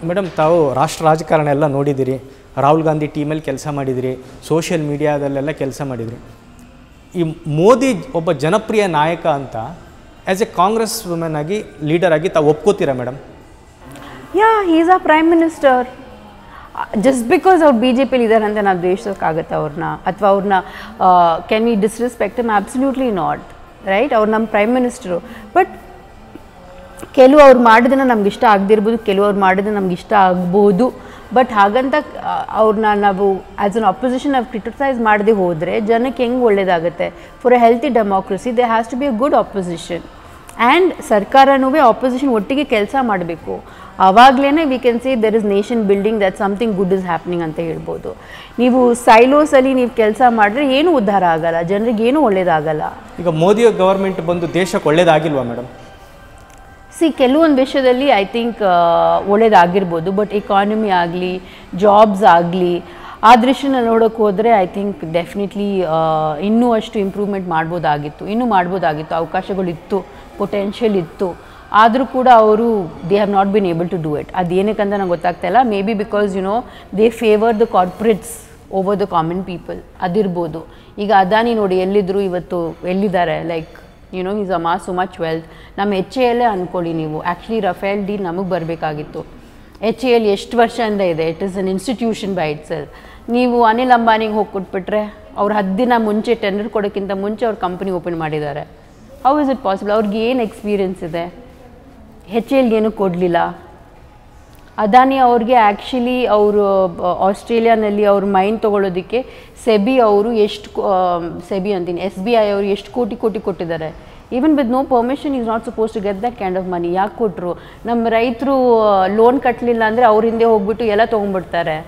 Madam, Tao, Rashtra Rajkaranella Nodidiri, Rahul Gandhi team Kelsa Madidiri, social media Kelsa Madidiri. Modi Oba Janapriya Nayaka Anta, as a congresswoman agi, leader agi, Tao Opkotira, madam. Yeah, he is our prime minister. Just because our BJP leader and then Adveshakagata, can we disrespect him? Absolutely not. Right? Our prime minister. But Kelu or Madadana Namgishta Agdirbu, Kelu or Madadana Namgishta Agbodu, but Haganta our Nanabu as an opposition have criticized Maddi Hodre, Jana King Voledagate. For a healthy democracy, there has to be a good opposition. And Sarkaranuve opposition Ottege Kelsa Madbeko. Avaglene we can say there is nation building, that something good is happening anta helbodu. Neevu silos alli neevu kelsa madre yenu uddhara agala, janarige yenu olledagala. Iga Modi government bandu deshakke olledagilva madam. See, Kelluon Vishadali, I think Oled Agirbodu, but economy agli, jobs agli, Adrishan and Oda Kodre, I think definitely Innu Ashtu improvement Madbodagitu, Innu Madbodagitu, Aukashagolittu, potential ittu. Adru Kuda Auru, they have not been able to do it. Adene Kandana Gotaktela, maybe because you know they favour the corporates over the common people. Adirbodu. Iga Adani Nodi Ellidru Ivatu, Ellidare, like. You know, he's amassed so much wealth. Nam HCL ankoli neevu. Actually, Rafael D. namage barabekagittu. HCL eshtu varshainda ide. It is an institution by itself. Neevu Anil Ambani hogi kodbitre, avaru 10 dina munche tender kodokinta munche avaru company open madidare. How is it possible? Avrige yen experience ide? HCL ge enu kodlilla. Adani avrige actually avaru Australia nalli avaru mine tagolodikke SEBI avaru eshtu SEBI antine SBI avaru eshtu koti kottidare. Even with no permission, he is not supposed to get that kind of money. Yaak kotru nam raitru loan katlilla andre avaru hinde hogibittu ella tagondbirtare.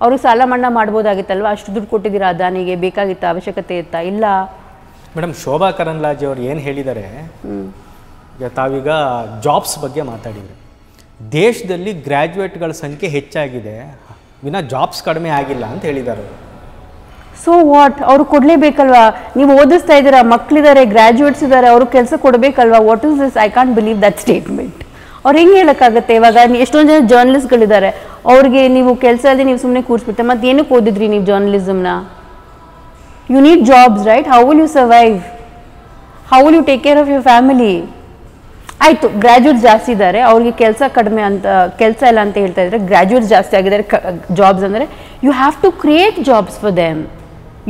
Avaru sala manna madabodagittallva, ashtu duddu kottidira Adanige, bekagitta avashyakate itta illa. Madam, Shobha Karndlaje avaru yen helidare, taviga jobs bagge maatadidare. ದೇಶದಲ್ಲಿ ಗ್ರಾಜುಯೇಟ್ಗಳ ಸಂಖ್ಯೆ ಹೆಚ್ಚಾಗಿದೆ ವಿನ jobs ಕಡಿಮೆ ಆಗಿಲ್ಲ ಅಂತ ಹೇಳಿದರು. So what? ಅವರು ಕೊಡಲೇಬೇಕಲ್ವಾ? ನೀವು ಓದಿಸ್ತಾ ಇದ್ದೀರಾ, ಮಕ್ಕಳು ಇದ್ದಾರೆ, ಗ್ರಾಜುಯೇಟ್ಸ್ ಇದ್ದಾರೆ, ಅವರು ಕೆಲಸ ಕೊಡಬೇಕಲ್ವಾ? What is this? I can't believe that statement. ಅವರು ಹೆಂಗೆ ಹೇಳಕಾಗುತ್ತೆ? ಇವಾಗ ಎಷ್ಟೊಂದು ಜನ ಜರ್ನಲಿಸ್ಟ್ ಗಳು ಇದ್ದಾರೆ, ಅವರಿಗೆ ನೀವು ಕೆಲಸ ಇಲ್ಲದೆ ನೀವು ಸುಮ್ಮನೆ ಕೂರಿಸ್ಬಿಟ್ರೆ ಮತ್ತೆ ಏನಕ್ಕೆ ಓದಿದ್ರಿ ನೀವು ಜರ್ನಲಿಸಂ ನ? You need jobs, right? How will you survive? How will you take care of your family? ಆಯ್ತು ಗ್ರಾಜುಯೇಟ್ಸ್ ಜಾಸ್ತಿ ಇದ್ದಾರೆ, ಅವರಿಗೆ ಕೆಲಸ ಕಡಿಮೆ ಅಂತ, ಕೆಲಸ ಇಲ್ಲ ಅಂತ ಹೇಳ್ತಾ ಇದ್ದಾರೆ, ಗ್ರಾಜುಯೇಟ್ಸ್ ಜಾಸ್ತಿ ಆಗಿದ್ದಾರೆ, ಜಾಬ್ಸ್ ಅಂದರೆ you have to create jobs for them,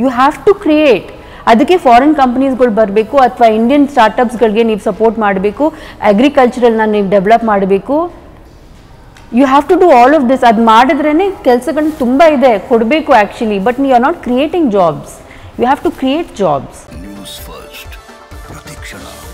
you have to create. ಅದಕ್ಕೆ ಫಾರಿನ್ ಕಂಪ್ನೀಸ್ಗಳು ಬರಬೇಕು, ಅಥವಾ ಇಂಡಿಯನ್ ಸ್ಟಾರ್ಟಪ್ಸ್ಗಳಿಗೆ ನೀವು ಸಪೋರ್ಟ್ ಮಾಡಬೇಕು, ಅಗ್ರಿಕಲ್ಚರಲ್ನ ನೀವು ಡೆವಲಪ್ ಮಾಡಬೇಕು. You have to do all of this. ಅದು ಮಾಡಿದ್ರೇ ಕೆಲಸಗಳು ತುಂಬ ಇದೆ, ಕೊಡಬೇಕು actually, but you are not creating jobs, you have to create jobs.